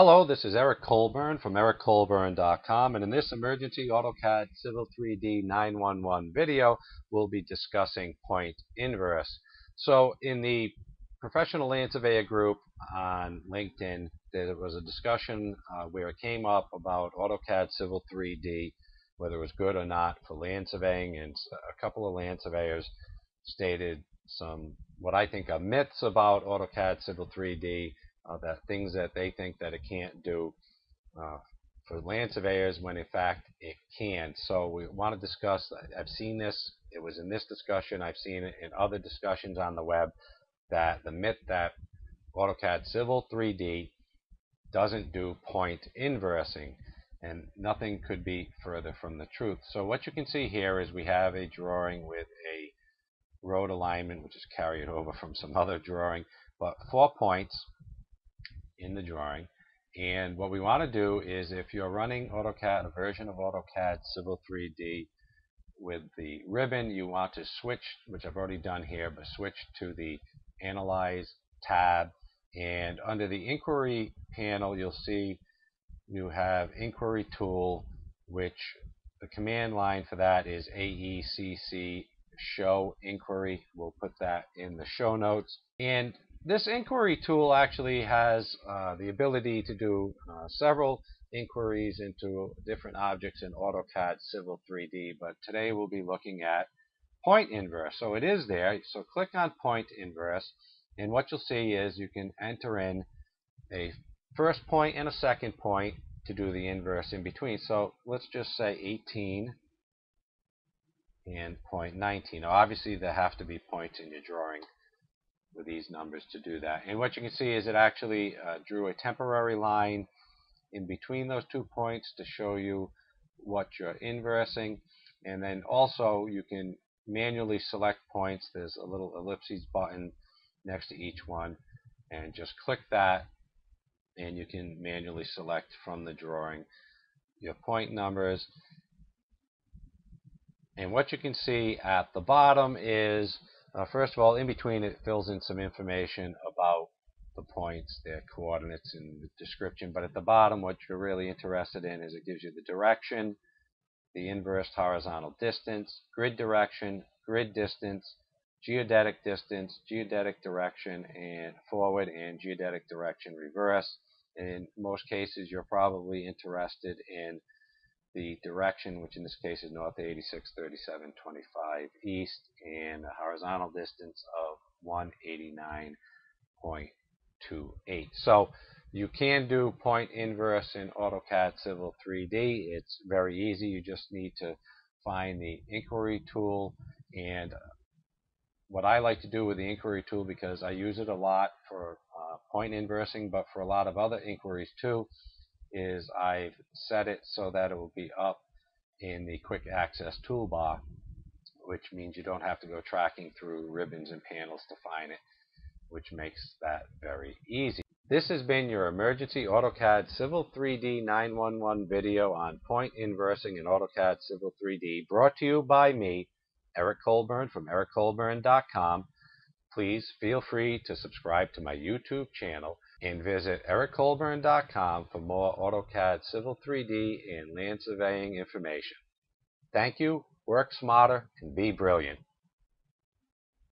Hello, this is Eric Colburn from EricColburn.com, and in this emergency AutoCAD Civil 3D 911 video, we'll be discussing point inverse. So in the Professional Land Surveyor group on LinkedIn, there was a discussion where it came up about AutoCAD Civil 3D, whether it was good or not for land surveying, and a couple of land surveyors stated some, what I think are myths about AutoCAD Civil 3D, that things that they think that it can't do for land surveyors when in fact it can. So we want to discuss, I've seen this, it was in this discussion, I've seen it in other discussions on the web, that the myth that AutoCAD Civil 3D doesn't do point inversing, and nothing could be further from the truth. So what you can see here is we have a drawing with a road alignment, which is carried over from some other drawing, but 4 points in the drawing. And what we want to do is, if you're running AutoCAD, a version of AutoCAD Civil 3D with the ribbon, you want to switch, which I've already done here, but switch to the Analyze tab, and under the Inquiry panel you'll see you have Inquiry Tool, which the command line for that is AECC Show Inquiry. We'll put that in the show notes. And this inquiry tool actually has the ability to do several inquiries into different objects in AutoCAD Civil 3D, but today we'll be looking at point inverse. So it is there, so click on point inverse, and what you'll see is you can enter in a first point and a second point to do the inverse in between. So let's just say 18 and point 19. Now obviously there have to be points in your drawing with these numbers to do that. And what you can see is it actually drew a temporary line in between those 2 points to show you what you're inversing. And then also you can manually select points. There's a little ellipses button next to each one, and just click that and you can manually select from the drawing your point numbers. And what you can see at the bottom is first of all, in between it fills in some information about the points, their coordinates, and the description, but at the bottom what you're really interested in is it gives you the direction, the inverse horizontal distance, grid direction, grid distance, geodetic distance, geodetic direction and forward, and geodetic direction reverse. In most cases you're probably interested in the direction, which in this case is north 86, 37, 25 east, and a horizontal distance of 189.28. So you can do point inverse in AutoCAD Civil 3D. It's very easy. You just need to find the inquiry tool. And what I like to do with the inquiry tool, because I use it a lot for point inversing, but for a lot of other inquiries too, is I've set it so that it will be up in the quick access toolbar, which means you don't have to go tracking through ribbons and panels to find it, which makes that very easy. This has been your emergency AutoCAD Civil 3D 911 video on point inversing in AutoCAD Civil 3D, brought to you by me, Eric Colburn, from EricColburn.com. Please feel free to subscribe to my YouTube channel and visit EricColburn.com for more AutoCAD Civil 3D and land surveying information. Thank you, work smarter, and be brilliant.